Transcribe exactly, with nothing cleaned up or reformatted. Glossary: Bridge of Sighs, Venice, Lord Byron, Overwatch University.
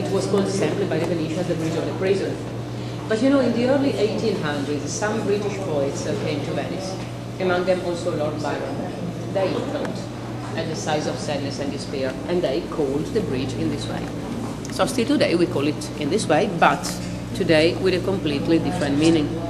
It was called simply by definition the Bridge of the Prison. But you know, in the early eighteen hundreds, some British poets uh, came to Venice, among them also Lord Byron. They looked at the sighs of sadness and despair, and they called the bridge in this way. So still today we call it in this way, but today with a completely different meaning.